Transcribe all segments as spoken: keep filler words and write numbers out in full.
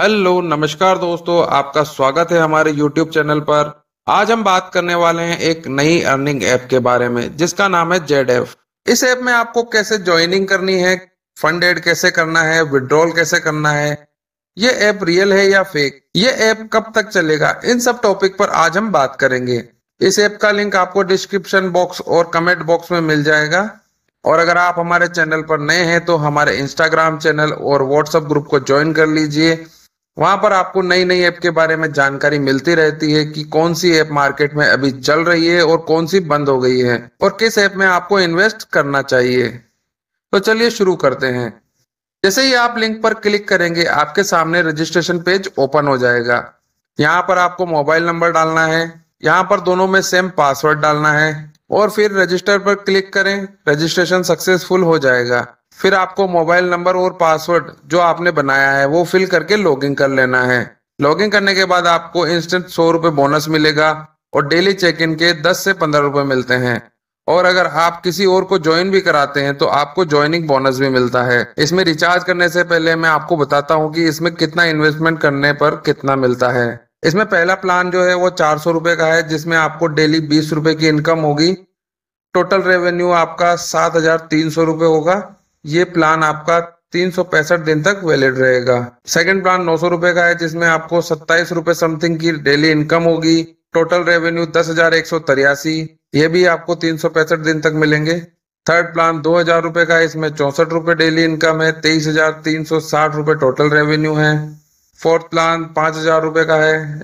Hello नमस्कार दोस्तों, आपका स्वागत है हमारे यूट्यूब चैनल पर। आज हम बात करने वाले हैं एक नई अर्निंग ऐप के बारे में जिसका नाम है जेड एफ। इस ऐप में आपको कैसे ज्वाइनिंग करनी है, फंड एड कैसे करना है, विड्रॉल कैसे करना है, ये ऐप रियल है या फेक, ये ऐप कब तक चलेगा, इन सब टॉपिक पर आज हम बात करेंगे। इस ऐप का लिंक आपको डिस्क्रिप्शन बॉक्स और कमेंट बॉक्स में मिल जाएगा। और अगर आप हमारे चैनल पर नए हैं तो हमारे इंस्टाग्राम चैनल और व्हाट्सएप ग्रुप को ज्वाइन कर लीजिए। वहां पर आपको नई नई ऐप के बारे में जानकारी मिलती रहती है कि कौन सी ऐप मार्केट में अभी चल रही है और कौन सी बंद हो गई है और किस ऐप में आपको इन्वेस्ट करना चाहिए। तो चलिए शुरू करते हैं। जैसे ही आप लिंक पर क्लिक करेंगे आपके सामने रजिस्ट्रेशन पेज ओपन हो जाएगा। यहाँ पर आपको मोबाइल नंबर डालना है, यहाँ पर दोनों में सेम पासवर्ड डालना है और फिर रजिस्टर पर क्लिक करें। रजिस्ट्रेशन सक्सेसफुल हो जाएगा। फिर आपको मोबाइल नंबर और पासवर्ड जो आपने बनाया है वो फिल करके लॉगिन कर लेना है। लॉगिन करने के बाद आपको इंस्टेंट सौ रुपये बोनस मिलेगा और डेली चेक इन के दस से पंद्रह रुपए मिलते हैं। और अगर आप किसी और को ज्वाइन भी कराते हैं तो आपको ज्वाइनिंग बोनस भी मिलता है। इसमें रिचार्ज करने से पहले मैं आपको बताता हूँ कि इसमें कितना इन्वेस्टमेंट करने पर कितना मिलता है। इसमें पहला प्लान जो है वो चार सौ रुपये का है, जिसमें आपको डेली बीस रुपये की इनकम होगी। टोटल रेवेन्यू आपका सात हजार तीन सौ रुपये होगा। ये प्लान आपका तीन सौ पैंसठ दिन तक वैलिड रहेगा। सेकंड प्लान नौ सौ रुपये का है, जिसमें आपको सत्ताईस रुपये समथिंग की डेली इनकम होगी। टोटल रेवेन्यू दस हजार एक सौ तिरासी, ये भी आपको तीन सौ पैंसठ दिन तक मिलेंगे। थर्ड प्लान दो हजार रुपये का है, इसमें चौसठ रुपये डेली इनकम है, तेईस हजार तीन सौ साठ रुपये टोटल रेवेन्यू है। फोर्थ प्लान पाँच हजार रुपये का है,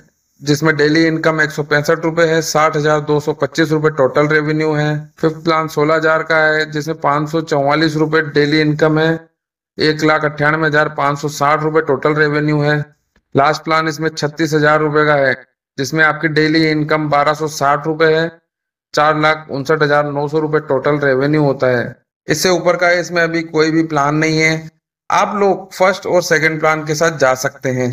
जिसमें डेली इनकम एक सौ पैंसठ रुपये है, साठ हजार दो सौ पच्चीस रुपये टोटल रेवेन्यू है। फिफ्थ प्लान सोलह हजार का है, जिसमें पाँच सौ चौवालीस रुपये डेली इनकम है, एक लाख अट्ठानवे हजार पाँच सौ साठ रुपये टोटल रेवेन्यू है। लास्ट प्लान इसमें छत्तीस हजार रुपये का है, जिसमें आपकी डेली इनकम बारह सौ साठ रुपये है, चार लाख उनसठ हजार नौ सौ रुपये टोटल रेवेन्यू होता है। इससे ऊपर का इसमें अभी कोई भी प्लान नहीं है। आप लोग फर्स्ट और सेकंड प्लान के साथ जा सकते हैं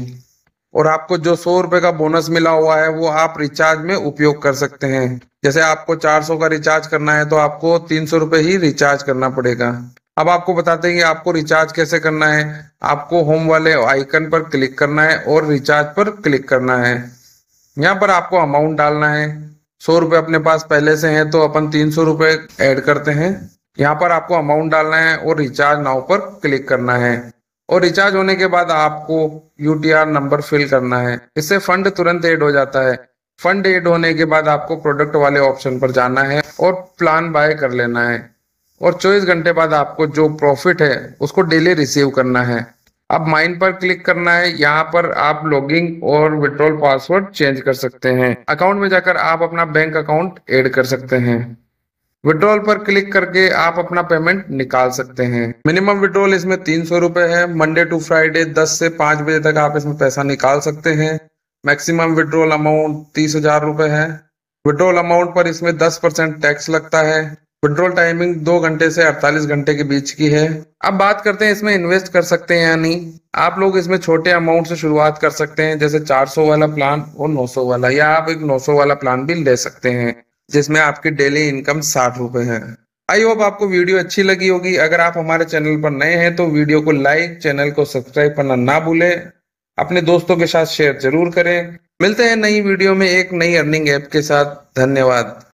और आपको जो सौ रुपये का बोनस मिला हुआ है वो आप रिचार्ज में उपयोग कर सकते हैं। जैसे आपको चार सौ का रिचार्ज करना है तो आपको तीन सौ रुपये ही रिचार्ज करना पड़ेगा। अब आपको बताते हैं कि आपको रिचार्ज कैसे करना है। आपको होम वाले आइकन पर क्लिक करना है और रिचार्ज पर क्लिक करना है। यहाँ पर आपको अमाउंट डालना है। सौ रुपये अपने पास पहले से हैं तो अपन तीन सौ रुपये ऐड करते हैं। यहाँ पर आपको अमाउंट डालना है और रिचार्ज नाउ पर क्लिक करना है और रिचार्ज होने के बाद आपको U T R number fill करना है। इससे फंड तुरंत ऐड हो जाता है। फंड ऐड होने के बाद आपको प्रोडक्ट वाले ऑप्शन पर जाना है और प्लान बाय कर लेना है और चौबीस घंटे बाद आपको जो प्रॉफिट है उसको डेली रिसीव करना है। अब माइन पर क्लिक करना है। यहाँ पर आप लॉगिन और विड्रॉल पासवर्ड चेंज कर सकते हैं। अकाउंट में जाकर आप अपना बैंक अकाउंट ऐड कर सकते हैं। विड्रॉल पर क्लिक करके आप अपना पेमेंट निकाल सकते हैं। मिनिमम विड्रॉल इसमें तीन सौ रुपये है। मंडे टू फ्राइडे दस से पाँच बजे तक आप इसमें पैसा निकाल सकते हैं। मैक्सिमम विड्रॉल अमाउंट तीस हजार रुपये है। विड्रॉल अमाउंट पर इसमें दस परसेंट टैक्स लगता है। विड्रॉल टाइमिंग दो घंटे से अड़तालीस घंटे के बीच की है। अब बात करते हैं इसमें इन्वेस्ट कर सकते हैं या नहीं। आप लोग इसमें छोटे अमाउंट से शुरुआत कर सकते हैं, जैसे चार सौ वाला प्लान और नौ सौ वाला, या आप एक नौ सौ वाला प्लान भी ले सकते हैं जिसमें आपकी डेली इनकम साठ रुपए है। आई होप आपको वीडियो अच्छी लगी होगी। अगर आप हमारे चैनल पर नए हैं तो वीडियो को लाइक, चैनल को सब्सक्राइब करना ना भूलें। अपने दोस्तों के साथ शेयर जरूर करें। मिलते हैं नई वीडियो में एक नई अर्निंग ऐप के साथ। धन्यवाद।